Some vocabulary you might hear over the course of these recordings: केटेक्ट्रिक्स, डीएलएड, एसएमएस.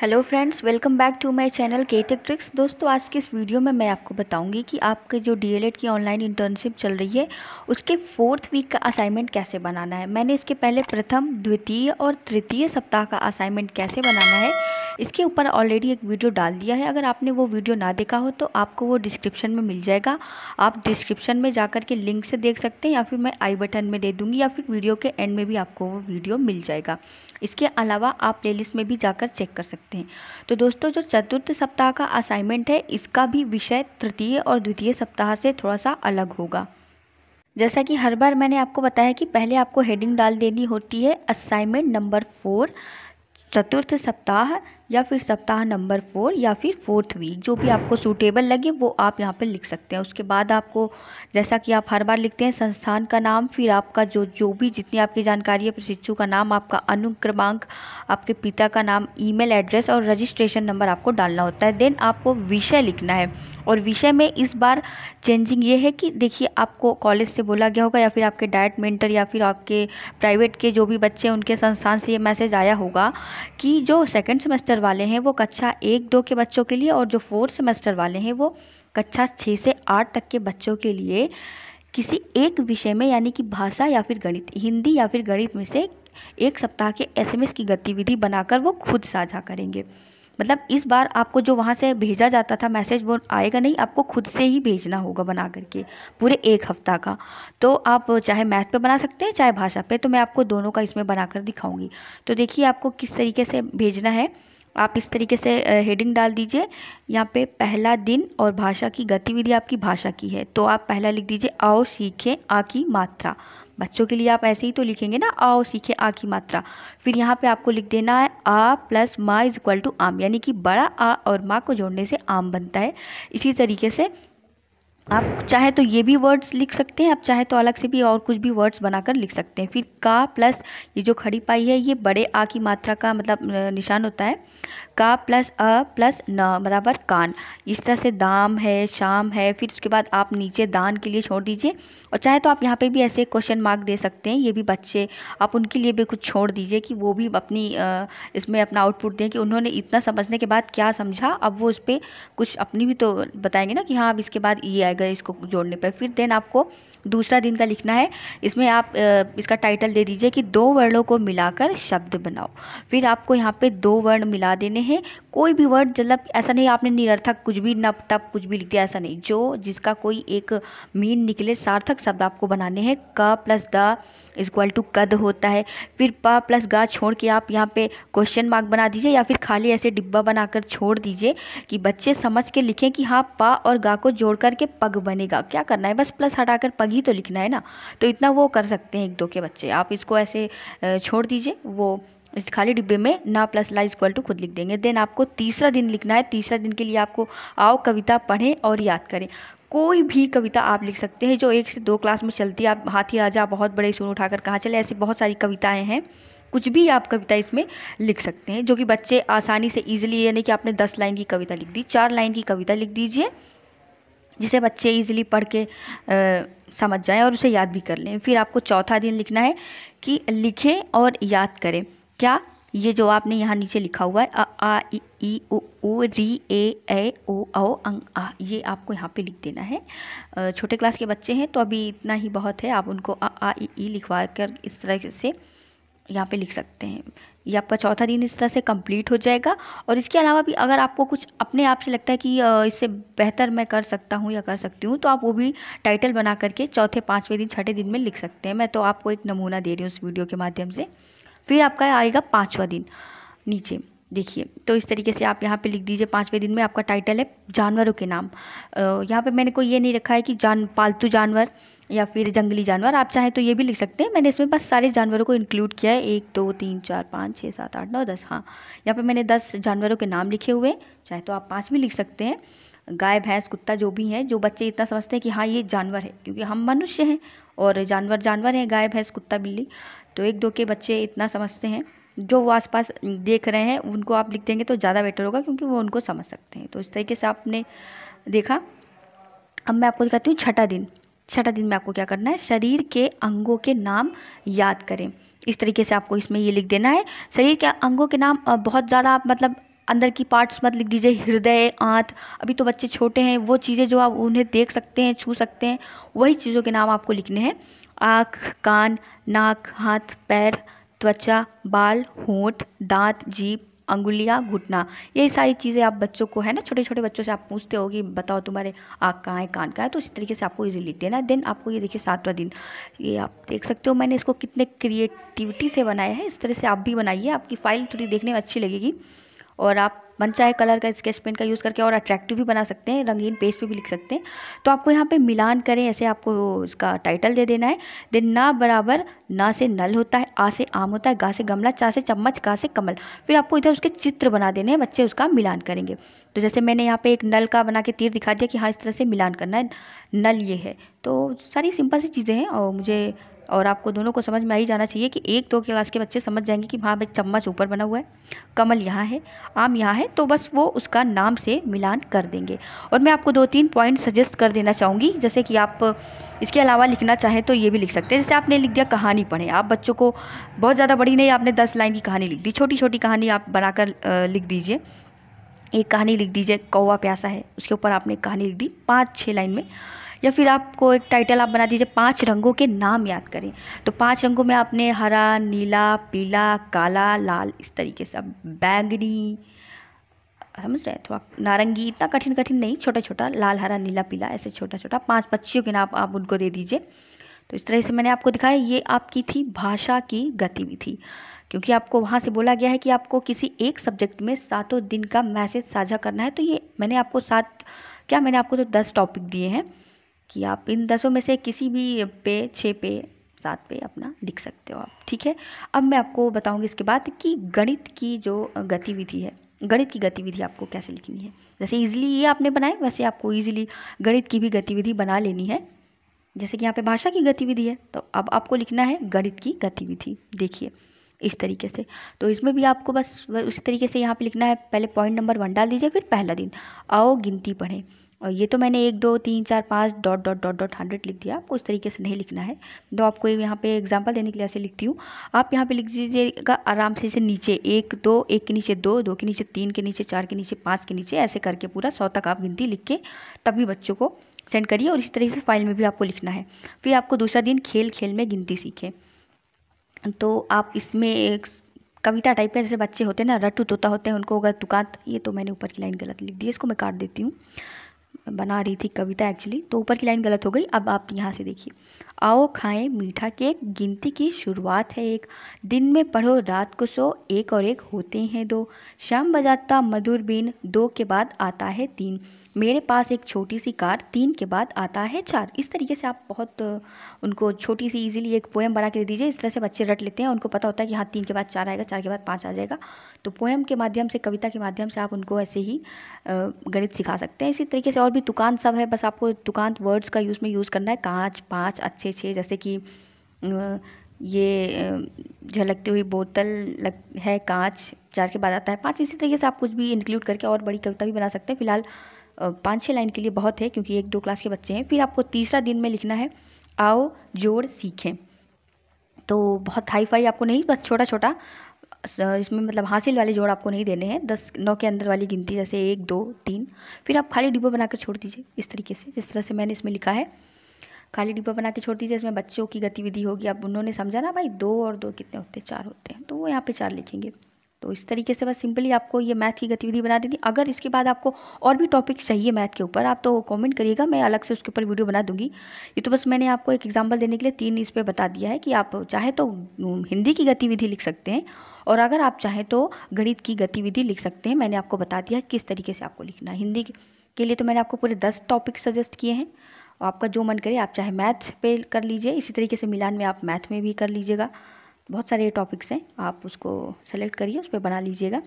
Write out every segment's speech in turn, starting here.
Hello friends, welcome back to my channel केटेक्ट्रिक्स। दोस्तों, आज की इस वीडियो में मैं आपको बताऊंगी कि आपके जो डीएलएड की ऑनलाइन इंटर्नशिप चल रही है उसके 4th वीक का असाइनमेंट कैसे बनाना है। मैंने इसके पहले प्रथम, द्वितीय और तृतीय सप्ताह का असाइनमेंट कैसे बनाना है इसके ऊपर ऑलरेडी एक वीडियो डाल दिया है। अगर आपने वो वीडियो ना देखा हो तो आपको वो डिस्क्रिप्शन में मिल जाएगा। आप डिस्क्रिप्शन में जाकर के लिंक से देख सकते हैं, या फिर मैं आई बटन में दे दूँगी, या फिर वीडियो के एंड में भी आपको वो वीडियो मिल जाएगा। इसके अलावा आप प्लेलिस्ट में भी जाकर चेक कर सकते हैं। तो दोस्तों, जो चतुर्थ सप्ताह का असाइनमेंट है इसका भी विषय तृतीय और द्वितीय सप्ताह से थोड़ा सा अलग होगा। जैसा कि हर बार मैंने आपको बताया कि पहले आपको हेडिंग डाल देनी होती है असाइनमेंट नंबर 4 चतुर्थ सप्ताह, या फिर सप्ताह नंबर 4, या फिर 4th वीक, जो भी आपको सूटेबल लगे वो आप यहाँ पे लिख सकते हैं। उसके बाद आपको, जैसा कि आप हर बार लिखते हैं, संस्थान का नाम, फिर आपका जो भी जितनी आपकी जानकारी है, प्रशिक्षु का नाम, आपका अनुक्रमांक, आपके पिता का नाम, ईमेल एड्रेस और रजिस्ट्रेशन नंबर आपको डालना होता है। देन आपको विषय लिखना है, और विषय में इस बार चेंजिंग ये है कि देखिए, आपको कॉलेज से बोला गया होगा, या फिर आपके डाइट मेंटर, या फिर आपके प्राइवेट के जो भी बच्चे हैं उनके संस्थान से ये मैसेज आया होगा कि जो 2nd सेमेस्टर वाले हैं वो कक्षा 1-2 के बच्चों के लिए, और जो 4th सेमेस्टर वाले हैं वो कक्षा 6 से 8 तक के बच्चों के लिए किसी एक विषय में, यानी कि भाषा या फिर गणित, हिंदी या फिर गणित में से एक सप्ताह के एसएमएस की गतिविधि बनाकर वो खुद साझा करेंगे। मतलब इस बार आपको जो वहाँ से भेजा जाता था मैसेज वो आएगा नहीं, आपको खुद से ही भेजना होगा बना करके पूरे 1 हफ्ता का। तो आप चाहे मैथ पे बना सकते हैं, चाहे भाषा पे। तो मैं आपको दोनों का इसमें बनाकर दिखाऊंगी। तो देखिए आपको किस तरीके से भेजना है। आप इस तरीके से हेडिंग डाल दीजिए यहाँ पे, पहला दिन, और भाषा की गतिविधि आपकी भाषा की है तो आप पहला लिख दीजिए आओ सीखें आ की मात्रा। बच्चों के लिए आप ऐसे ही तो लिखेंगे ना, आओ सीखें आ की मात्रा। फिर यहाँ पे आपको लिख देना है आ प्लस माँ इज इक्वल टू आम, यानी कि बड़ा आ और माँ को जोड़ने से आम बनता है। इसी तरीके से आप चाहे तो ये भी वर्ड्स लिख सकते हैं, आप चाहे तो अलग से भी और कुछ भी वर्ड्स बनाकर लिख सकते हैं। फिर का प्लस, ये जो खड़ी पाई है ये बड़े आ की मात्रा का मतलब निशान होता है। का प्लस अ प्लस न बराबर कान। इस तरह से दाम है, शाम है। फिर उसके बाद आप नीचे दान के लिए छोड़ दीजिए, और चाहे तो आप यहाँ पे भी ऐसे क्वेश्चन मार्क दे सकते हैं। ये भी बच्चे, आप उनके लिए भी कुछ छोड़ दीजिए कि वो भी अपनी इसमें अपना आउटपुट दें कि उन्होंने इतना समझने के बाद क्या समझा। अब वो उस पर कुछ अपनी भी तो बताएंगे ना कि हाँ अब इसके बाद ये गए इसको जोड़ने पर। फिर देन आपको दूसरा दिन का लिखना है। इसमें आप इसका टाइटल दे दीजिए कि 2 वर्णों को मिलाकर शब्द बनाओ। फिर आपको यहाँ पे 2 वर्ण मिला देने हैं। कोई भी वर्ड, मतलब ऐसा नहीं आपने निरर्थक कुछ भी, नप टप कुछ भी लिख दिया, ऐसा नहीं। जो जिसका कोई एक मीन निकले, सार्थक शब्द आपको बनाने हैं। क प्लस द इक्वल टू कद होता है। फिर प प्लस गा छोड़ के आप यहाँ पे क्वेश्चन मार्क बना दीजिए, या फिर खाली ऐसे डिब्बा बनाकर छोड़ दीजिए कि बच्चे समझ के लिखें कि हाँ पा और गा को जोड़ करके पग बनेगा। क्या करना है, बस प्लस हटाकर पग ही तो लिखना है ना। तो इतना वो कर सकते हैं 1-2 के बच्चे। आप इसको ऐसे छोड़ दीजिए, वो इस खाली डिब्बे में ना प्लस ला इक्वल टू खुद लिख देंगे। देन आपको तीसरा दिन लिखना है। तीसरा दिन के लिए आपको आओ कविता पढ़ें और याद करें। कोई भी कविता आप लिख सकते हैं जो 1 से 2 क्लास में चलती है। आप हाथी राजा, बहुत बड़े सुन उठाकर कहाँ चले, ऐसी बहुत सारी कविताएं हैं। कुछ भी आप कविता इसमें लिख सकते हैं जो कि बच्चे आसानी से ईजिली, यानी कि आपने 10 लाइन की कविता लिख दी, 4 लाइन की कविता लिख दीजिए जिसे बच्चे ईजिली पढ़ के समझ जाएं और उसे याद भी कर लें। फिर आपको चौथा दिन लिखना है कि लिखें और याद करें। क्या, ये जो आपने यहाँ नीचे लिखा हुआ है आ ई उ री ए ओ अंग आ, ये आपको यहाँ पे लिख देना है। छोटे क्लास के बच्चे हैं तो अभी इतना ही बहुत है। आप उनको आ ई लिखवा कर इस तरह से यहाँ पे लिख सकते हैं। ये आपका चौथा दिन इस तरह से कंप्लीट हो जाएगा। और इसके अलावा भी अगर आपको कुछ अपने आप से लगता है कि इससे बेहतर मैं कर सकता हूँ या कर सकती हूँ, तो आप वो भी टाइटल बना करके चौथे, 5वें दिन, 6ठे दिन में लिख सकते हैं। मैं तो आपको एक नमूना दे रही हूँ उस वीडियो के माध्यम से। फिर आपका आएगा 5वां दिन। नीचे देखिए, तो इस तरीके से आप यहाँ पे लिख दीजिए। 5वें दिन में आपका टाइटल है जानवरों के नाम। यहाँ पे मैंने कोई ये नहीं रखा है कि पालतू जानवर या फिर जंगली जानवर, आप चाहें तो ये भी लिख सकते हैं। मैंने इसमें बस सारे जानवरों को इंक्लूड किया है, 1, 2, 3, 4, 5, 6, 7, 8, 9, 10। हाँ, यहाँ पे मैंने 10 जानवरों के नाम लिखे हुए हैं। चाहे तो आप 5 भी लिख सकते हैं। गाय, भैंस, कुत्ता, जो भी है, जो बच्चे इतना समझते हैं कि हाँ ये जानवर है, क्योंकि हम मनुष्य हैं और जानवर जानवर हैं, गाय, भैंस, कुत्ता, बिल्ली। तो 1-2 के बच्चे इतना समझते हैं, जो वो आसपास देख रहे हैं उनको आप लिख देंगे तो ज़्यादा बेटर होगा, क्योंकि वो उनको समझ सकते हैं। तो इस तरीके से आपने देखा। अब मैं आपको दिखाती हूँ छठा दिन। छठा दिन में आपको क्या करना है, शरीर के अंगों के नाम याद करें। इस तरीके से आपको इसमें ये लिख देना है, शरीर के अंगों के नाम। बहुत ज़्यादा आप मतलब अंदर की पार्ट्स मत लिख दीजिए, हृदय, आंत। अभी तो बच्चे छोटे हैं, वो चीज़ें जो आप उन्हें देख सकते हैं, छू सकते हैं, वही चीज़ों के नाम आपको लिखने हैं। आँख, कान, नाक, हाथ, पैर, त्वचा, बाल, होंठ, दांत, जीभ, अंगुलियाँ, घुटना। ये सारी चीज़ें आप बच्चों को, है ना, छोटे छोटे बच्चों से आप पूछते हो कि बताओ तुम्हारे आँख कहाँ है, कान कहाँ है, तो इस तरीके से आपको इजीली देना। देन आपको ये देखिए 7वां दिन, ये आप देख सकते हो मैंने इसको कितने क्रिएटिविटी से बनाया है। इस तरह से आप भी बनाइए, आपकी फाइल थोड़ी देखने में अच्छी लगेगी। और आप मन चाहे कलर का, स्केच पेन का यूज़ करके और अट्रैक्टिव भी बना सकते हैं, रंगीन पेज पे भी लिख सकते हैं। तो आपको यहाँ पे मिलान करें, ऐसे आपको इसका टाइटल दे देना है। देन ना बराबर, ना से नल होता है, आ से आम होता है, गा से गमला, चा से चम्मच, का से कमल। फिर आपको इधर उसके चित्र बना देने हैं, बच्चे उसका मिलान करेंगे। तो जैसे मैंने यहाँ पर एक नल का बना के तीर दिखा दिया कि हाँ इस तरह से मिलान करना है, नल ये है। तो सारी सिंपल सी चीज़ें हैं और मुझे और आपको दोनों को समझ में आ ही जाना चाहिए कि 1-2 क्लास के बच्चे समझ जाएंगे कि हाँ भाई चम्मच ऊपर बना हुआ है, कमल यहाँ है, आम यहाँ है, तो बस वो उसका नाम से मिलान कर देंगे। और मैं आपको 2-3 पॉइंट सजेस्ट कर देना चाहूँगी, जैसे कि आप इसके अलावा लिखना चाहें तो ये भी लिख सकते हैं। जैसे आपने लिख दिया कहानी पढ़ें, आप बच्चों को बहुत ज़्यादा बड़ी नहीं, आपने 10 लाइन की कहानी लिख दी, छोटी छोटी कहानी आप बनाकर लिख दीजिए। एक कहानी लिख दीजिए, कौवा प्यासा है, उसके ऊपर आपने एक कहानी लिख दी 5-6 लाइन में। या फिर आपको एक टाइटल आप बना दीजिए, 5 रंगों के नाम याद करें। तो 5 रंगों में आपने हरा, नीला, पीला, काला, लाल, इस तरीके से बैंगनी, समझ रहे हैं, थोड़ा नारंगी, इतना कठिन कठिन नहीं, छोटा छोटा, लाल, हरा, नीला, पीला, ऐसे छोटा छोटा 5 पक्षियों के नाम आप उनको दे दीजिए। तो इस तरह से मैंने आपको दिखाया, ये आपकी थी भाषा की गतिविधि, क्योंकि आपको वहाँ से बोला गया है कि आपको किसी एक सब्जेक्ट में 7 दिन का मैसेज साझा करना है। तो ये मैंने आपको 10 टॉपिक दिए हैं कि आप इन 10 में से किसी भी पे, 6 पे 7 पे अपना लिख सकते हो आप, ठीक है। अब मैं आपको बताऊंगी इसके बाद कि गणित की जो गतिविधि है, गणित की गतिविधि आपको कैसे लिखनी है। जैसे इजीली ये आपने बनाए, वैसे आपको इजीली गणित की भी गतिविधि बना लेनी है। जैसे कि यहाँ पे भाषा की गतिविधि है, तो अब आपको लिखना है गणित की गतिविधि, देखिए इस तरीके से। तो इसमें भी आपको बस उसी तरीके से यहाँ पे लिखना है। पहले पॉइंट नंबर 1 डाल दीजिए, फिर पहला दिन, आओ गिनती पढ़ें। और ये तो मैंने 1 2 3 4 5 ... 100 लिख दिया, आपको इस तरीके से नहीं लिखना है। तो आपको यहाँ पे एग्जांपल देने के लिए ऐसे लिखती हूँ, आप यहाँ पे लिख दीजिएगा आराम से, इसे नीचे 1 2, 1 के नीचे 2, 2 के नीचे 3, के नीचे 4, के नीचे 5, के नीचे, ऐसे करके पूरा 100 तक आप गिनती लिख के तभी बच्चों को सेंड करिए। और इसी तरीके से फाइल में भी आपको लिखना है। फिर आपको दूसरा दिन, खेल खेल में गिनती सीखें। तो आप इसमें एक कविता टाइप के, जैसे बच्चे होते हैं ना, रट्टू तोता होते हैं, उनको होगा तुकात। ये तो मैंने ऊपर की लाइन गलत लिख दी, इसको मैं काट देती हूँ, बना रही थी कविता एक्चुअली, तो ऊपर की लाइन गलत हो गई। अब आप यहाँ से देखिए, आओ खाएं मीठा केक, गिनती की शुरुआत है 1, दिन में पढ़ो रात को सो, 1 और 1 होते हैं 2, शाम बजाता मधुर बीन, 2 के बाद आता है 3, मेरे पास एक छोटी सी कार, 3 के बाद आता है 4। इस तरीके से आप बहुत उनको छोटी सी इजीली एक पोएम बना के दे दीजिए। इस तरह से बच्चे रट लेते हैं, उनको पता होता है कि हाँ 3 के बाद 4 आएगा, 4 के बाद 5 आ जाएगा। तो पोएम के माध्यम से, कविता के माध्यम से आप उनको ऐसे ही गणित सिखा सकते हैं। इसी तरीके से और भी तुकांत सब है, बस आपको तुकांत वर्ड्स का यूज़ में यूज़ करना है, कांच, 5, अच्छे 6, जैसे कि ये झलकती हुई बोतल है, कांच, 4 के बाद आता है 5। इसी तरीके से आप कुछ भी इंक्लूड करके और बड़ी कविता भी बना सकते हैं। फिलहाल 5-6 लाइन के लिए बहुत है, क्योंकि 1-2 क्लास के बच्चे हैं। फिर आपको तीसरा दिन में लिखना है, आओ जोड़ सीखें। तो बहुत हाई फाई आपको नहीं, बस छोटा छोटा, इसमें मतलब हासिल वाले जोड़ आपको नहीं देने हैं। 10-9 के अंदर वाली गिनती, जैसे 1 2 3। फिर आप खाली डिब्बा बनाकर छोड़ दीजिए, इस तरीके से, जिस तरह से मैंने इसमें लिखा है, खाली डिब्बा बना के छोड़ दीजिए। इसमें बच्चों की गतिविधि होगी, अब उन्होंने समझा ना भाई 2 और 2 कितने होते हैं, 4 होते हैं, तो वो यहाँ पे 4 लिखेंगे। तो इस तरीके से बस सिंपली आपको ये मैथ की गतिविधि बना देनी। अगर इसके बाद आपको और भी टॉपिक चाहिए मैथ के ऊपर, आप तो कमेंट करिएगा, मैं अलग से उसके ऊपर वीडियो बना दूंगी। ये तो बस मैंने आपको एक एग्जांपल देने के लिए 3 इस पर बता दिया है कि आप चाहे तो हिंदी की गतिविधि लिख सकते हैं, और अगर आप चाहें तो गणित की गतिविधि लिख सकते हैं। मैंने आपको बता दिया किस तरीके से आपको लिखना है। हिंदी के लिए तो मैंने आपको पूरे 10 टॉपिक सजेस्ट किए हैं, आपका जो मन करे, आप चाहे मैथ पे कर लीजिए, इसी तरीके से मिलान में आप मैथ में भी कर लीजिएगा। बहुत सारे टॉपिक्स हैं, आप उसको सेलेक्ट करिए, उस पर बना लीजिएगा।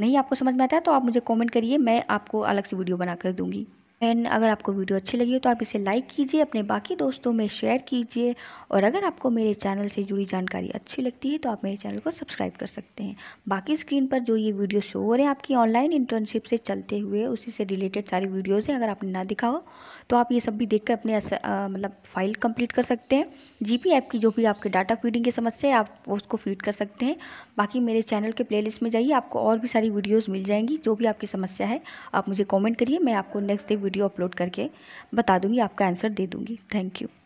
नहीं आपको समझ में आता है तो आप मुझे कमेंट करिए, मैं आपको अलग से वीडियो बना कर दूँगी। एंड अगर आपको वीडियो अच्छी लगी हो तो आप इसे लाइक कीजिए, अपने बाकी दोस्तों में शेयर कीजिए, और अगर आपको मेरे चैनल से जुड़ी जानकारी अच्छी लगती है तो आप मेरे चैनल को सब्सक्राइब कर सकते हैं। बाकी स्क्रीन पर जो ये वीडियो शो हो रहे हैं आपकी ऑनलाइन इंटर्नशिप से चलते हुए, उसी से रिलेटेड सारी वीडियोज़ हैं। अगर आपने ना दिखा हो तो आप ये सब भी देखकर अपने मतलब फाइल कंप्लीट कर सकते हैं। जीपी ऐप की जो भी आपके डाटा फीडिंग की समस्या है आप उसको फीड कर सकते हैं। बाकी मेरे चैनल के प्लेलिस्ट में जाइए, आपको और भी सारी वीडियोज़ मिल जाएंगी। जो भी आपकी समस्या है आप मुझे कॉमेंट करिए, मैं आपको नेक्स्ट डे वीडियो अपलोड करके बता दूंगी, आपका आंसर दे दूंगी। Thank you.